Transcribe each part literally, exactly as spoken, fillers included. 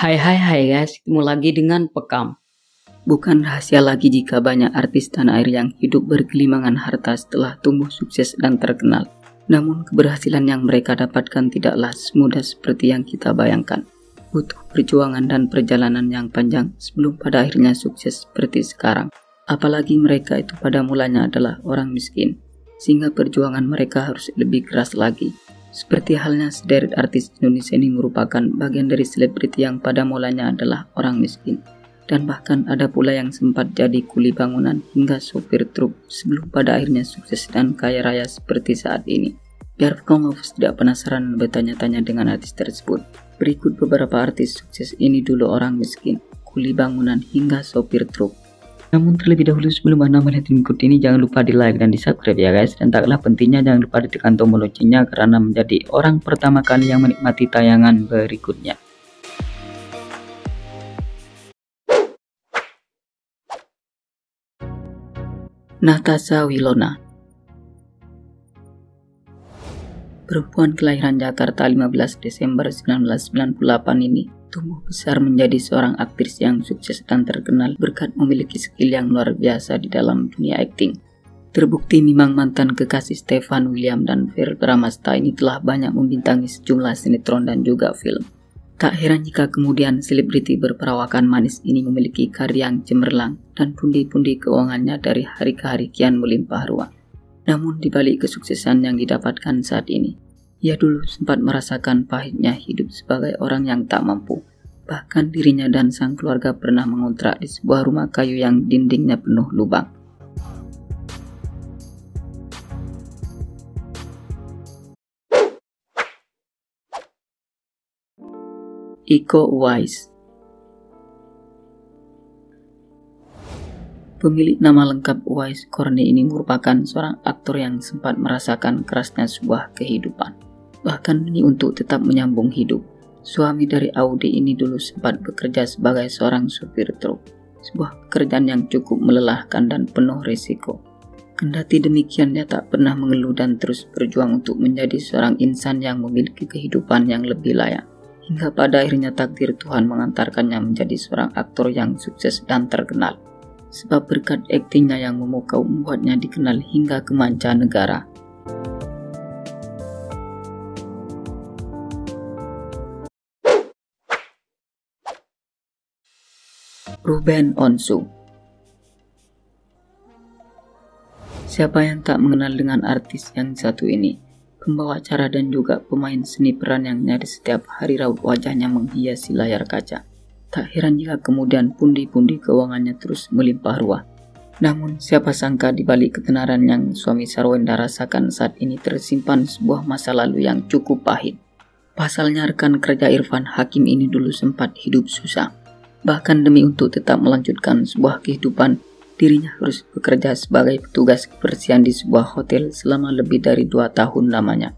Hai hai hai guys, ketemu lagi dengan Pekam. Bukan rahasia lagi jika banyak artis tanah air yang hidup bergelimangan harta setelah tumbuh sukses dan terkenal. Namun keberhasilan yang mereka dapatkan tidaklah semudah seperti yang kita bayangkan. Butuh perjuangan dan perjalanan yang panjang sebelum pada akhirnya sukses seperti sekarang. Apalagi mereka itu pada mulanya adalah orang miskin, sehingga perjuangan mereka harus lebih keras lagi. Seperti halnya sederet artis Indonesia ini merupakan bagian dari selebriti yang pada mulanya adalah orang miskin. Dan bahkan ada pula yang sempat jadi kuli bangunan hingga sopir truk sebelum pada akhirnya sukses dan kaya raya seperti saat ini. Biar kamu tidak penasaran bertanya-tanya dengan artis tersebut, berikut beberapa artis sukses ini dulu orang miskin, kuli bangunan hingga sopir truk. Namun terlebih dahulu sebelum Anda melihat berikut ini, jangan lupa di like dan di subscribe ya guys. Dan tak kalah pentingnya jangan lupa ditekan tombol loncengnya karena menjadi orang pertama kali yang menikmati tayangan berikutnya. Natasha Wilona. Perempuan kelahiran Jakarta lima belas Desember seribu sembilan ratus sembilan puluh delapan ini tumbuh besar menjadi seorang aktris yang sukses dan terkenal berkat memiliki skill yang luar biasa di dalam dunia akting. Terbukti memang mantan kekasih Stefan William dan Verrell Bramasta ini telah banyak membintangi sejumlah sinetron dan juga film. Tak heran jika kemudian selebriti berperawakan manis ini memiliki karir yang cemerlang dan pundi-pundi keuangannya dari hari ke hari kian melimpah ruah. Namun dibalik kesuksesan yang didapatkan saat ini, ia dulu sempat merasakan pahitnya hidup sebagai orang yang tak mampu. Bahkan dirinya dan sang keluarga pernah mengontrak di sebuah rumah kayu yang dindingnya penuh lubang. Iko Uwais. Pemilik nama lengkap Uwais Korne ini merupakan seorang aktor yang sempat merasakan kerasnya sebuah kehidupan. Bahkan ini untuk tetap menyambung hidup. Suami dari Audi ini dulu sempat bekerja sebagai seorang supir truk, sebuah pekerjaan yang cukup melelahkan dan penuh risiko. Kendati demikian, dia tak pernah mengeluh dan terus berjuang untuk menjadi seorang insan yang memiliki kehidupan yang lebih layak. Hingga pada akhirnya takdir Tuhan mengantarkannya menjadi seorang aktor yang sukses dan terkenal. Sebab berkat aktingnya yang memukau membuatnya dikenal hingga ke mancanegara. Ruben Onsu. Siapa yang tak mengenal dengan artis yang satu ini? Pembawa acara dan juga pemain seni peran yang nyaris setiap hari raut wajahnya menghiasi layar kaca. Tak heran jika kemudian pundi-pundi keuangannya terus melimpah ruah. Namun siapa sangka di balik ketenaran yang suami Sarwendah rasakan saat ini tersimpan sebuah masa lalu yang cukup pahit. Pasalnya rekan kerja Irfan Hakim ini dulu sempat hidup susah. Bahkan demi untuk tetap melanjutkan sebuah kehidupan, dirinya harus bekerja sebagai petugas kebersihan di sebuah hotel selama lebih dari dua tahun lamanya.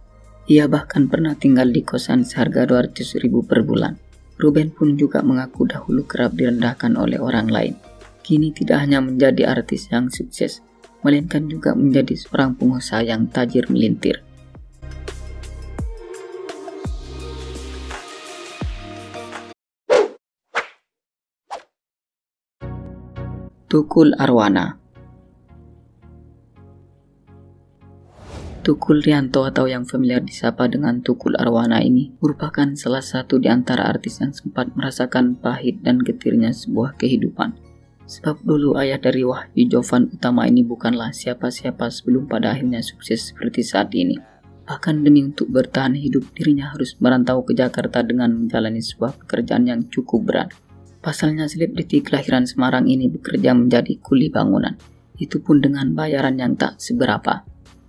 Ia bahkan pernah tinggal di kosan seharga dua ratus ribu per bulan. Ruben pun juga mengaku dahulu kerap direndahkan oleh orang lain. Kini tidak hanya menjadi artis yang sukses, melainkan juga menjadi seorang pengusaha yang tajir melintir. Tukul Arwana. Tukul Rianto atau yang familiar disapa dengan Tukul Arwana ini merupakan salah satu di antara artis yang sempat merasakan pahit dan getirnya sebuah kehidupan. Sebab dulu ayah dari Wahyu Jovan utama ini bukanlah siapa-siapa sebelum pada akhirnya sukses seperti saat ini. Bahkan demi untuk bertahan hidup, dirinya harus merantau ke Jakarta dengan menjalani sebuah pekerjaan yang cukup berat. Pasalnya selebriti kelahiran Semarang ini bekerja menjadi kuli bangunan, itu pun dengan bayaran yang tak seberapa.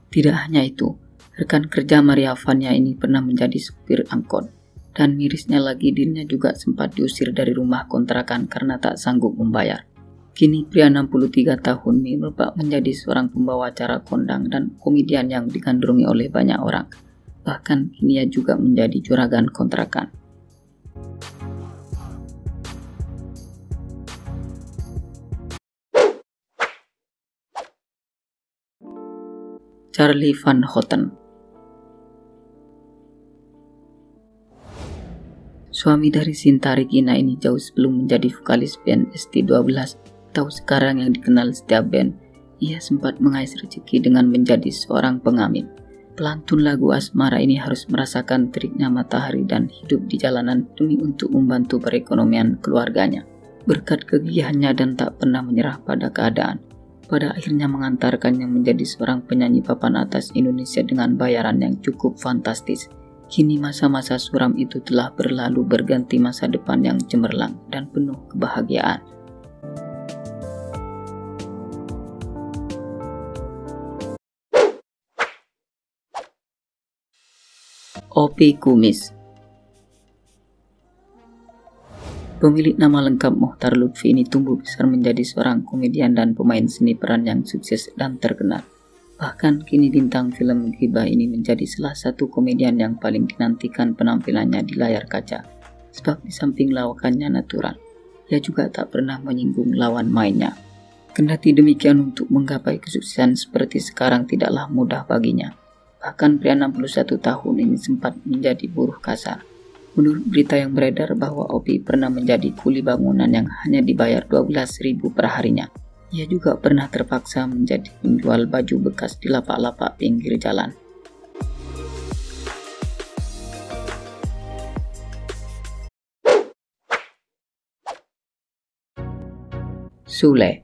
Tidak hanya itu, rekan kerja Maria Vania ini pernah menjadi supir angkot, dan mirisnya lagi dirinya juga sempat diusir dari rumah kontrakan karena tak sanggup membayar. Kini pria enam puluh tiga tahun ini merupakan menjadi seorang pembawa acara kondang dan komedian yang digandrungi oleh banyak orang, bahkan kini ia juga menjadi juragan kontrakan. Charlie Van Houten. Suami dari Sinta Regina ini jauh sebelum menjadi vokalis band S T twelve atau sekarang yang dikenal setiap band, ia sempat mengais rezeki dengan menjadi seorang pengamen. Pelantun lagu asmara ini harus merasakan teriknya matahari dan hidup di jalanan demi untuk membantu perekonomian keluarganya. Berkat kegigihannya dan tak pernah menyerah pada keadaan, pada akhirnya mengantarkannya menjadi seorang penyanyi papan atas Indonesia dengan bayaran yang cukup fantastis. Kini masa-masa suram itu telah berlalu berganti masa depan yang cemerlang dan penuh kebahagiaan. Opie Kumis. Pemilik nama lengkap Muhtar Lutfi ini tumbuh besar menjadi seorang komedian dan pemain seni peran yang sukses dan terkenal. Bahkan kini bintang film Ghibah ini menjadi salah satu komedian yang paling dinantikan penampilannya di layar kaca. Sebab di samping lawakannya natural, ia juga tak pernah menyinggung lawan mainnya. Kendati demikian, untuk menggapai kesuksesan seperti sekarang tidaklah mudah baginya. Bahkan pria enam puluh satu tahun ini sempat menjadi buruh kasar. Menurut berita yang beredar bahwa Opie pernah menjadi kuli bangunan yang hanya dibayar dua belas ribu per harinya. Ia juga pernah terpaksa menjadi penjual baju bekas di lapak-lapak pinggir jalan. Sule.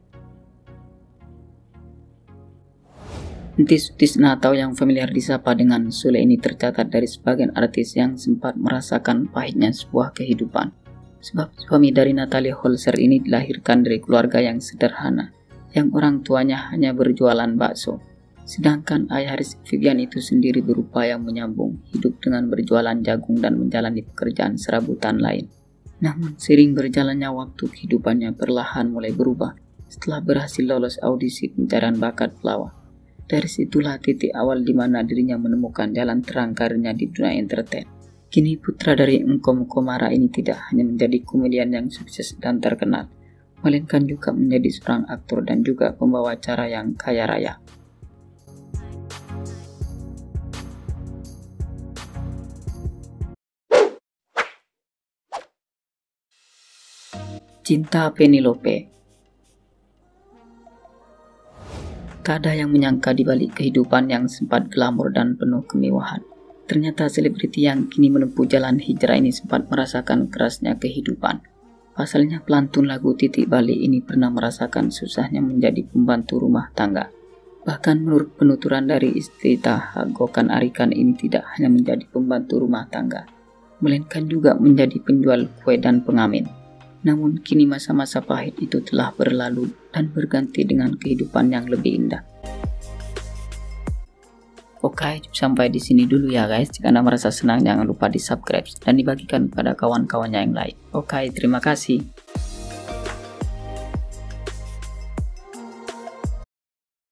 Entis Sutisna atau yang familiar disapa dengan Sule ini tercatat dari sebagian artis yang sempat merasakan pahitnya sebuah kehidupan. Sebab suami dari Natalie Holzer ini dilahirkan dari keluarga yang sederhana, yang orang tuanya hanya berjualan bakso. Sedangkan ayah Rizky Fibian itu sendiri berupaya menyambung hidup dengan berjualan jagung dan menjalani pekerjaan serabutan lain. Namun sering berjalannya waktu, kehidupannya perlahan mulai berubah setelah berhasil lolos audisi pencarian bakat pelawak. Dari situlah titik awal di mana dirinya menemukan jalan terang karirnya di dunia entertain. Kini putra dari Engkom Komara ini tidak hanya menjadi komedian yang sukses dan terkenal, melainkan juga menjadi seorang aktor dan juga pembawa acara yang kaya raya. Cinta Penelope. Tak ada yang menyangka di balik kehidupan yang sempat glamor dan penuh kemewahan, ternyata selebriti yang kini menempuh jalan hijrah ini sempat merasakan kerasnya kehidupan. Pasalnya pelantun lagu Titik Balik ini pernah merasakan susahnya menjadi pembantu rumah tangga. Bahkan menurut penuturan dari istri Tahagokan Arikan ini tidak hanya menjadi pembantu rumah tangga, melainkan juga menjadi penjual kue dan pengamen. Namun kini masa-masa pahit itu telah berlalu dan berganti dengan kehidupan yang lebih indah. Oke, sampai di sini dulu ya guys. Jika Anda merasa senang, jangan lupa di subscribe dan dibagikan kepada kawan-kawannya yang lain. Oke, terima kasih.